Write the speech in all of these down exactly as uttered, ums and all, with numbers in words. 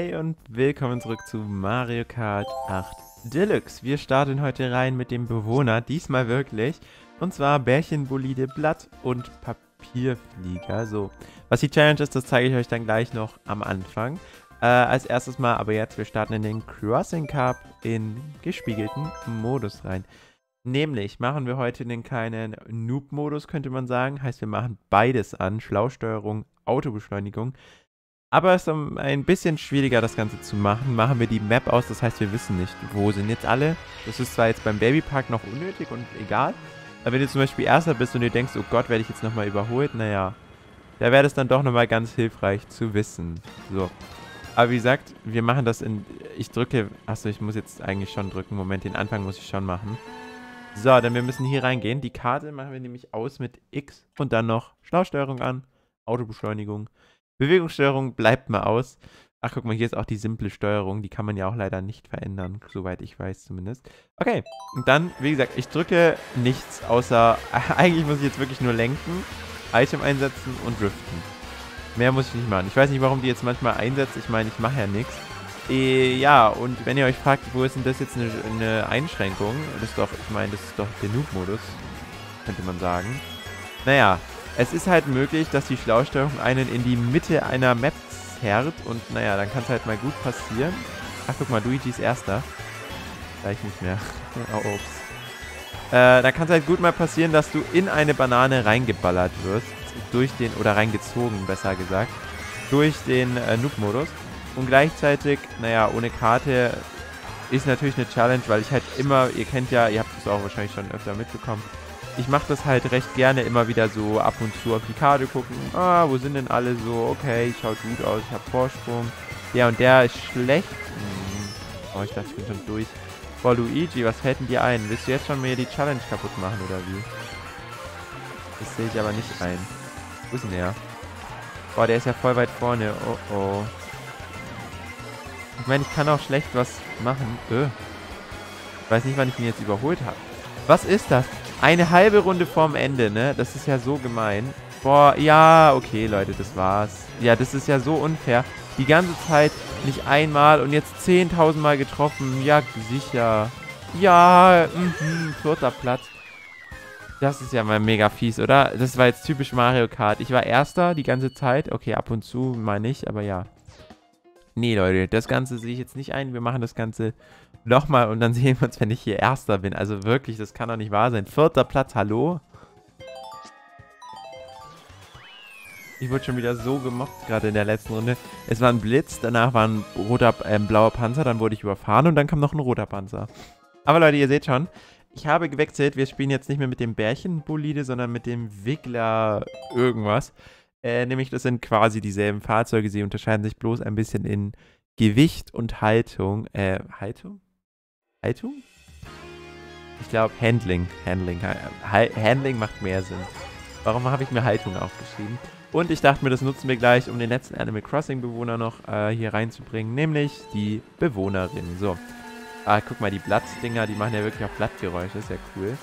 Hey und willkommen zurück zu Mario Kart acht Deluxe. Wir starten heute rein mit dem Bewohner, diesmal wirklich. Und zwar Bärchenbolide, Blatt und Papierflieger. So, was die Challenge ist, das zeige ich euch dann gleich noch am Anfang. Äh, als erstes mal, aber jetzt, wir starten in den Crossing Cup in gespiegelten Modus rein. Nämlich machen wir heute den kleinen Noob-Modus, könnte man sagen. Heißt, wir machen beides an, Schlausteuerung, Autobeschleunigung. Aber es ist ein bisschen schwieriger, das Ganze zu machen. Machen wir die Map aus, das heißt, wir wissen nicht, wo sind jetzt alle. Das ist zwar jetzt beim Babypark noch unnötig und egal, aber wenn du zum Beispiel Erster bist und dir denkst, oh Gott, werde ich jetzt nochmal überholt, naja, da wäre es dann doch nochmal ganz hilfreich zu wissen. So, aber wie gesagt, wir machen das in, ich drücke, achso, ich muss jetzt eigentlich schon drücken, Moment, den Anfang muss ich schon machen. So, dann wir müssen hier reingehen. Die Karte machen wir nämlich aus mit X und dann noch Schlausteuerung an, Autobeschleunigung. Bewegungssteuerung bleibt mal aus. Ach, guck mal, hier ist auch die simple Steuerung. Die kann man ja auch leider nicht verändern, soweit ich weiß zumindest. Okay, und dann, wie gesagt, ich drücke nichts, außer... Eigentlich muss ich jetzt wirklich nur lenken, Item einsetzen und driften. Mehr muss ich nicht machen. Ich weiß nicht, warum die jetzt manchmal einsetzt. Ich meine, ich mache ja nichts. Äh, ja, und wenn ihr euch fragt, wo ist denn das jetzt eine, eine Einschränkung? Das ist doch, ich meine, das ist doch der Noob-Modus, könnte man sagen. Naja... Es ist halt möglich, dass die Schlausteuerung einen in die Mitte einer Map zerrt und naja, dann kann es halt mal gut passieren. Ach, guck mal, Luigi ist Erster. Gleich nicht mehr. Oh, ups. Äh, da kann es halt gut mal passieren, dass du in eine Banane reingeballert wirst. Durch den, oder reingezogen, besser gesagt. Durch den äh, Noob-Modus. Und gleichzeitig, naja, ohne Karte ist natürlich eine Challenge, weil ich halt immer, ihr kennt ja, ihr habt es auch wahrscheinlich schon öfter mitbekommen, ich mache das halt recht gerne immer wieder so ab und zu auf die Karte gucken. Ah, wo sind denn alle so? Okay, schaut gut aus, ich habe Vorsprung. Der und der ist schlecht. Hm. Oh, ich dachte, ich bin schon durch. Boah, Luigi, was fällt denn dir ein? Willst du jetzt schon mir die Challenge kaputt machen, oder wie? Das sehe ich aber nicht ein. Wo ist denn der? Boah, der ist ja voll weit vorne. Oh, oh. Ich meine, ich kann auch schlecht was machen. Öh. Ich weiß nicht, wann ich ihn jetzt überholt habe. Was ist das? Eine halbe Runde vorm Ende, ne? Das ist ja so gemein. Boah, ja, okay, Leute, das war's. Ja, das ist ja so unfair. Die ganze Zeit nicht einmal und jetzt zehntausend Mal getroffen. Ja, sicher. Ja, mhm, vierter Platz. Das ist ja mal mega fies, oder? Das war jetzt typisch Mario Kart. Ich war Erster die ganze Zeit. Okay, ab und zu mal nicht, aber ja. Nee, Leute, das Ganze sehe ich jetzt nicht ein. Wir machen das Ganze... Nochmal, und dann sehen wir uns, wenn ich hier Erster bin. Also wirklich, das kann doch nicht wahr sein. Vierter Platz, hallo? Ich wurde schon wieder so gemobbt, gerade in der letzten Runde. Es war ein Blitz, danach war ein roter, äh, blauer Panzer, dann wurde ich überfahren und dann kam noch ein roter Panzer. Aber Leute, ihr seht schon, ich habe gewechselt. Wir spielen jetzt nicht mehr mit dem Bärchenbolide, sondern mit dem Wiggler irgendwas. Äh, nämlich, das sind quasi dieselben Fahrzeuge. Sie unterscheiden sich bloß ein bisschen in Gewicht und Haltung. Äh, Haltung? Haltung? Ich glaube, Handling. Handling. Handling macht mehr Sinn. Warum habe ich mir Haltung aufgeschrieben? Und ich dachte mir, das nutzen wir gleich, um den letzten Animal Crossing Bewohner noch äh, hier reinzubringen, nämlich die Bewohnerin. So. Ah, guck mal, die Blattdinger, die machen ja wirklich auch Blattgeräusche. Ist ja cool.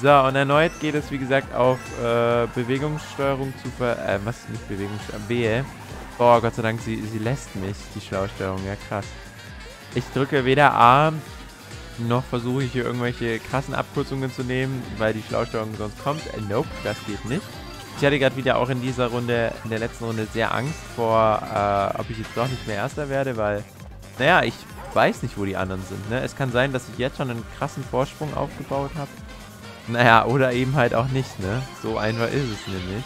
So, und erneut geht es, wie gesagt, auf äh, Bewegungssteuerung zu ver... Äh, was ist nicht Bewegungssteuerung? B. Oh, Gott sei Dank, sie, sie lässt mich, die Schlausteuerung. Ja, krass. Ich drücke weder A... Noch versuche ich hier irgendwelche krassen Abkürzungen zu nehmen, weil die Schlausteuerung sonst kommt. Äh, nope, das geht nicht. Ich hatte gerade wieder auch in dieser Runde, in der letzten Runde, sehr Angst vor, äh, ob ich jetzt doch nicht mehr Erster werde, weil, naja, ich weiß nicht, wo die anderen sind, ne? Es kann sein, dass ich jetzt schon einen krassen Vorsprung aufgebaut habe. Naja, oder eben halt auch nicht, ne? So einfach ist es nämlich.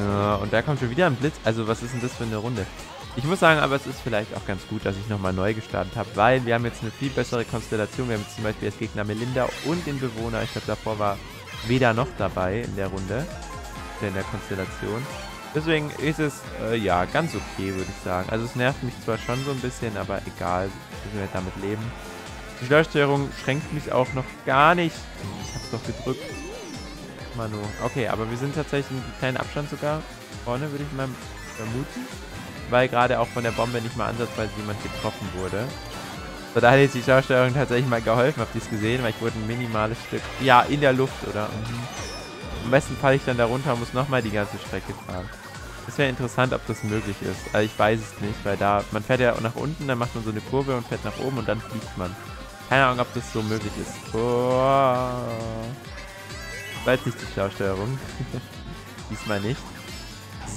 Ja, und da kommt schon wieder ein Blitz. Also, was ist denn das für eine Runde? Ich muss sagen, aber es ist vielleicht auch ganz gut, dass ich nochmal neu gestartet habe, weil wir haben jetzt eine viel bessere Konstellation. Wir haben jetzt zum Beispiel als Gegner Melinda und den Bewohner. Ich glaube, davor war weder noch dabei in der Runde, in der Konstellation. Deswegen ist es, äh, ja, ganz okay, würde ich sagen. Also es nervt mich zwar schon so ein bisschen, aber egal, müssen wir damit leben. Die Steuerung schränkt mich auch noch gar nicht. Ich habe es doch gedrückt. Manu. Okay, aber wir sind tatsächlich einen kleinen Abstand sogar vorne, würde ich mal vermuten. Weil gerade auch von der Bombe nicht mal ansatzweise jemand getroffen wurde. So, da hat jetzt die Schlausteuerung tatsächlich mal geholfen. Habt ihr es gesehen? Weil ich wurde ein minimales Stück... Ja, in der Luft, oder? Mhm. Am besten falle ich dann da runter und muss nochmal die ganze Strecke fahren. Es wäre interessant, ob das möglich ist. Also ich weiß es nicht, weil da, man fährt ja nach unten, dann macht man so eine Kurve und fährt nach oben und dann fliegt man. Keine Ahnung, ob das so möglich ist. Oh. War jetzt nicht die Schlauchsteuerung. Diesmal nicht.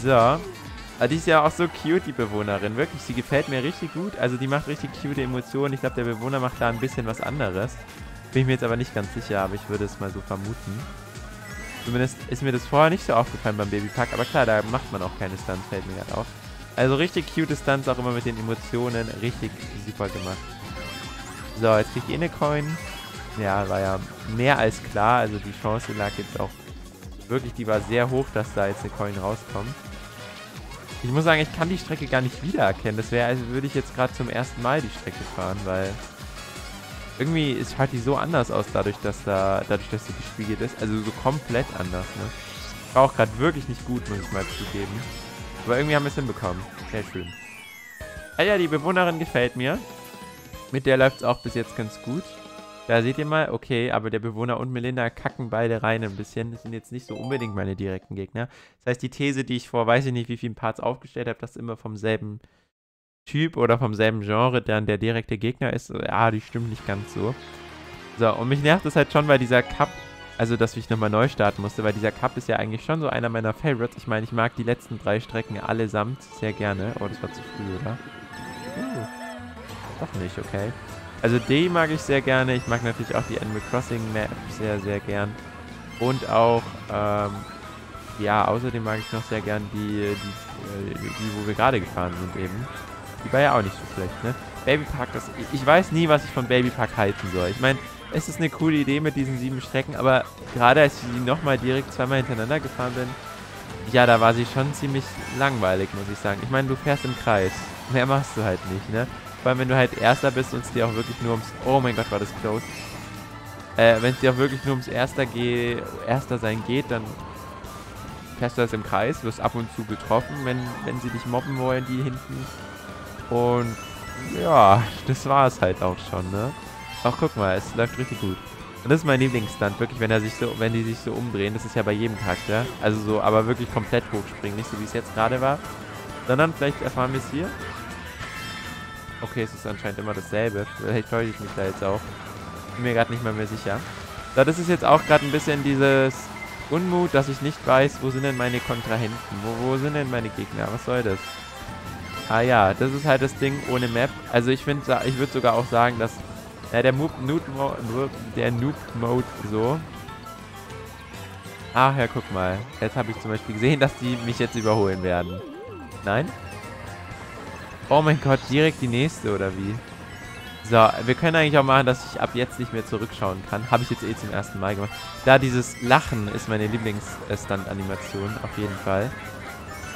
So. Aber die ist ja auch so cute, die Bewohnerin. Wirklich, sie gefällt mir richtig gut. Also die macht richtig cute Emotionen. Ich glaube, der Bewohner macht da ein bisschen was anderes. Bin ich mir jetzt aber nicht ganz sicher, aber ich würde es mal so vermuten. Zumindest ist mir das vorher nicht so aufgefallen beim Babypark. Aber klar, da macht man auch keine Stunts, fällt mir gerade auf. Also richtig cute Stunts, auch immer mit den Emotionen. Richtig super gemacht. So, jetzt kriegt ihr eine Coin. Ja, war ja mehr als klar. Also die Chance lag jetzt auch wirklich, die war sehr hoch, dass da jetzt eine Coin rauskommt. Ich muss sagen, ich kann die Strecke gar nicht wiedererkennen. Das wäre, als würde ich jetzt gerade zum ersten Mal die Strecke fahren, weil irgendwie ist halt die so anders aus, dadurch, dass da, dadurch, dass sie gespiegelt ist. Also so komplett anders, ne? War auch gerade wirklich nicht gut, muss ich mal zugeben. Aber irgendwie haben wir es hinbekommen. Sehr schön. Ah ja, die Bewohnerin gefällt mir. Mit der läuft es auch bis jetzt ganz gut. Da seht ihr mal, okay, aber der Bewohner und Melinda kacken beide rein ein bisschen. Das sind jetzt nicht so unbedingt meine direkten Gegner. Das heißt, die These, die ich vor, weiß ich nicht, wie vielen Parts aufgestellt habe, dass immer vom selben Typ oder vom selben Genre dann der direkte Gegner ist. Ja, die stimmt nicht ganz so. So, und mich nervt es halt schon, weil dieser Cup, also dass ich nochmal neu starten musste, weil dieser Cup ist ja eigentlich schon so einer meiner Favorites. Ich meine, ich mag die letzten drei Strecken allesamt sehr gerne. Oh, das war zu früh, oder? Uh, doch nicht, okay. Also die mag ich sehr gerne. Ich mag natürlich auch die Animal Crossing Map sehr, sehr gern. Und auch, ähm, ja, außerdem mag ich noch sehr gern die, die, die, die wo wir gerade gefahren sind eben. Die war ja auch nicht so schlecht, ne? Babypark, das, ich weiß nie, was ich von Babypark halten soll. Ich meine, es ist eine coole Idee mit diesen sieben Strecken, aber gerade als ich die nochmal direkt zweimal hintereinander gefahren bin, ja, da war sie schon ziemlich langweilig, muss ich sagen. Ich meine, du fährst im Kreis. Mehr machst du halt nicht, ne? Vor allem, wenn du halt Erster bist und es dir auch wirklich nur ums... Oh mein Gott, war das close. Äh, wenn es dir auch wirklich nur ums Erster, geh, Erster sein geht, dann fährst du das im Kreis, wirst ab und zu getroffen, wenn, wenn sie dich mobben wollen, die hinten. Und ja, das war es halt auch schon, ne? Auch guck mal, es läuft richtig gut. Und das ist mein Lieblingsstunt, wirklich, wenn er sich so, wenn die sich so umdrehen, das ist ja bei jedem Charakter. Also so, aber wirklich komplett hochspringen, nicht so wie es jetzt gerade war. Sondern vielleicht erfahren wir es hier. Okay, es ist anscheinend immer dasselbe. Vielleicht täusche ich mich da jetzt auch. Bin mir gerade nicht mal mehr sicher. So, das ist jetzt auch gerade ein bisschen dieses Unmut, dass ich nicht weiß, wo sind denn meine Kontrahenten? Wo, wo sind denn meine Gegner? Was soll das? Ah ja, das ist halt das Ding ohne Map. Also ich finde, ich würde sogar auch sagen, dass ja, der Noob-Mode der Noob-Mode so. Ach ja, guck mal. Jetzt habe ich zum Beispiel gesehen, dass die mich jetzt überholen werden. Nein? Oh mein Gott, direkt die nächste, oder wie? So, wir können eigentlich auch machen, dass ich ab jetzt nicht mehr zurückschauen kann. Habe ich jetzt eh zum ersten Mal gemacht. Da dieses Lachen ist meine Lieblings-Stunt-Animation, auf jeden Fall.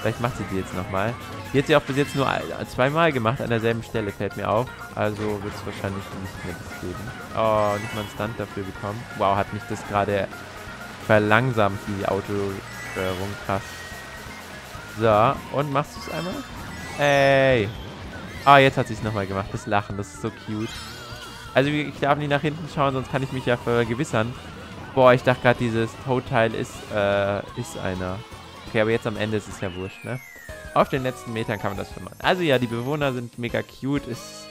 Vielleicht macht sie die jetzt nochmal. Die hat sie auch bis jetzt nur zweimal gemacht, an derselben Stelle, fällt mir auf. Also wird es wahrscheinlich nicht mehr das geben. Oh, nicht mal einen Stunt dafür bekommen. Wow, hat mich das gerade verlangsamt, die Autosteuerung. Krass. So, und machst du es einmal? Ey. Ah, jetzt hat sie es nochmal gemacht. Das Lachen, das ist so cute. Also ich darf nicht nach hinten schauen, sonst kann ich mich ja vergewissern. Boah, ich dachte gerade, dieses Toadteil ist, äh, ist einer. Okay, aber jetzt am Ende ist es ja wurscht, ne? Auf den letzten Metern kann man das schon machen. Also ja, die Bewohner sind mega cute. Es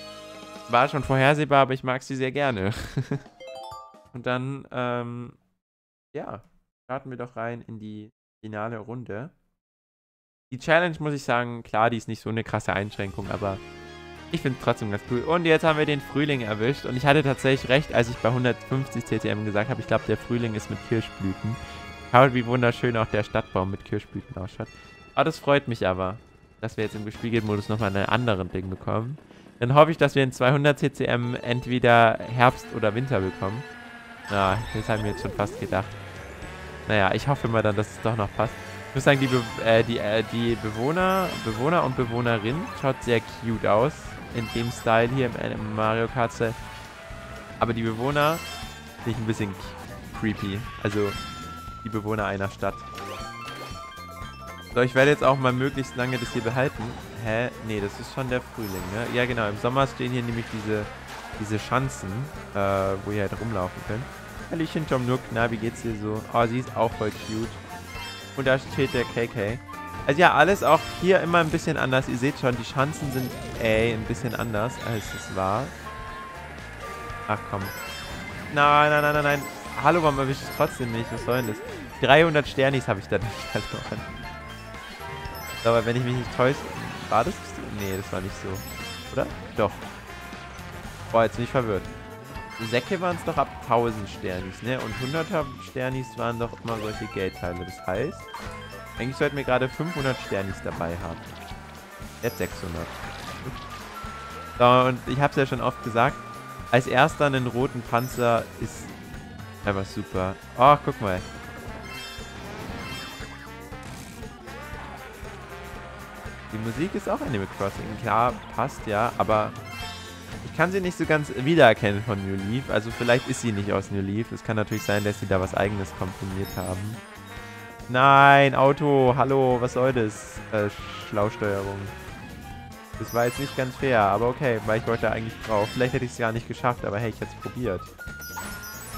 war schon vorhersehbar, aber ich mag sie sehr gerne. Und dann, ähm, ja, starten wir doch rein in die finale Runde. Die Challenge, muss ich sagen, klar, die ist nicht so eine krasse Einschränkung, aber ich finde es trotzdem ganz cool. Und jetzt haben wir den Frühling erwischt. Und ich hatte tatsächlich recht, als ich bei hundertfünfzig C T M gesagt habe, ich glaube, der Frühling ist mit Kirschblüten. Schaut, wie wunderschön auch der Stadtbaum mit Kirschblüten ausschaut. Aber das freut mich aber, dass wir jetzt im gespiegelten Modus nochmal einen anderen Ding bekommen. Dann hoffe ich, dass wir in zweihundert C C M entweder Herbst oder Winter bekommen. Na, ah, das haben wir jetzt schon fast gedacht. Naja, ich hoffe mal dann, dass es doch noch passt. Ich muss sagen, die, Be äh, die, äh, die Bewohner, Bewohner und Bewohnerin schaut sehr cute aus. In dem Style hier im, im Mario Kart. Aber die Bewohner finde ich ein bisschen creepy. Also die Bewohner einer Stadt. So, ich werde jetzt auch mal möglichst lange das hier behalten. Hä? Nee, das ist schon der Frühling, ne? Ja, genau. Im Sommer stehen hier nämlich diese, diese Schanzen, äh, wo ihr halt rumlaufen könnt. Hallöchen, Tom Nook. Na, wie geht's dir so? Oh, sie ist auch voll cute. Und da steht der K K. Also ja, alles auch hier immer ein bisschen anders. Ihr seht schon, die Schanzen sind ey, ein bisschen anders, als es war. Ach komm. Nein, nein, nein, nein, nein. Hallo, warum erwische ich es trotzdem nicht? Was soll denn das? dreihundert Sternis habe ich da nicht verloren. Aber wenn ich mich nicht täusche... War das? Nee, das war nicht so. Oder? Doch. Boah, jetzt bin ich verwirrt. Säcke waren es doch ab tausend Sternis, ne? Und hunderter Sternis waren doch immer solche Geldteile. Das heißt, eigentlich sollten wir gerade fünfhundert Sternis dabei haben. Jetzt sechshundert. So, und ich habe es ja schon oft gesagt, als erster einen roten Panzer ist einfach super. Oh, guck mal. Die Musik ist auch Animal Crossing. Klar, passt ja, aber... Ich kann sie nicht so ganz wiedererkennen von New Leaf. Also vielleicht ist sie nicht aus New Leaf. Es kann natürlich sein, dass sie da was Eigenes komponiert haben. Nein, Auto, hallo, was soll das? Äh, Schlausteuerung. Das war jetzt nicht ganz fair, aber okay, weil ich wollte eigentlich drauf. Vielleicht hätte ich es gar nicht geschafft, aber hey, ich hätte es probiert.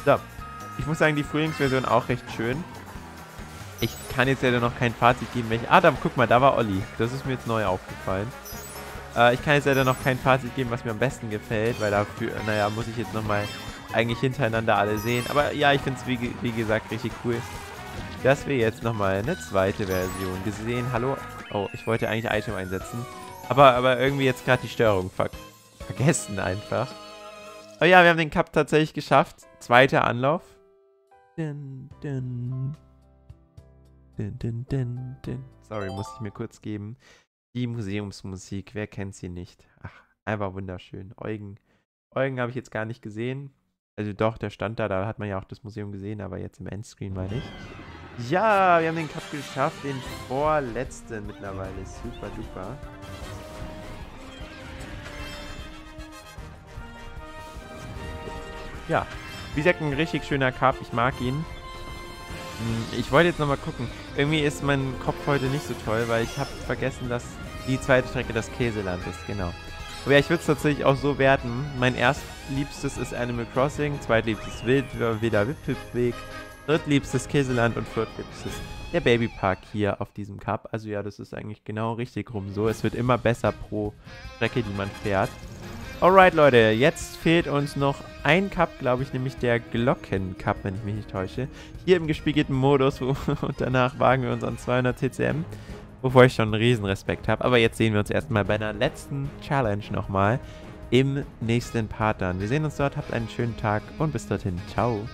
So, ich muss sagen, die Frühlingsversion auch recht schön. Ich kann jetzt leider noch kein Fazit geben, welche... Ah, da, guck mal, da war Olli. Das ist mir jetzt neu aufgefallen. Ich kann jetzt leider noch kein Fazit geben, was mir am besten gefällt, weil dafür, naja, muss ich jetzt nochmal eigentlich hintereinander alle sehen. Aber ja, ich finde es, wie, wie gesagt, richtig cool, dass wir jetzt nochmal eine zweite Version gesehen. Hallo? Oh, ich wollte eigentlich Item einsetzen. Aber, aber irgendwie jetzt gerade die Steuerung ver vergessen einfach. Oh ja, wir haben den Cup tatsächlich geschafft. Zweiter Anlauf. Dun, dun. Dun, dun, dun, dun. Sorry, muss ich mir kurz geben. Die Museumsmusik, wer kennt sie nicht? Ach, einfach wunderschön. Eugen. Eugen habe ich jetzt gar nicht gesehen. Also doch, der stand da, da hat man ja auch das Museum gesehen, aber jetzt im Endscreen meine ich. Ja, wir haben den Cup geschafft, den vorletzten mittlerweile. Super duper. Ja, wie gesagt, ein richtig schöner Cup, ich mag ihn. Ich wollte jetzt nochmal gucken. Irgendwie ist mein Kopf heute nicht so toll, weil ich habe vergessen, dass die zweite Strecke das Käseland ist, genau. Aber ja, ich würde es tatsächlich auch so werten. Mein erstliebstes ist Animal Crossing, zweitliebstes wieder Wipfelweg, drittliebstes Käseland und viertliebstes der Babypark hier auf diesem Cup. Also ja, das ist eigentlich genau richtig rum so. Es wird immer besser pro Strecke, die man fährt. Alright, Leute, jetzt fehlt uns noch ein Cup, glaube ich, nämlich der Glocken Cup, wenn ich mich nicht täusche. Hier im gespiegelten Modus und danach wagen wir uns an zweihundert T C M, wovor ich schon einen riesen Respekt habe. Aber jetzt sehen wir uns erstmal bei einer letzten Challenge nochmal im nächsten Part dann. Wir sehen uns dort, habt einen schönen Tag und bis dorthin. Ciao.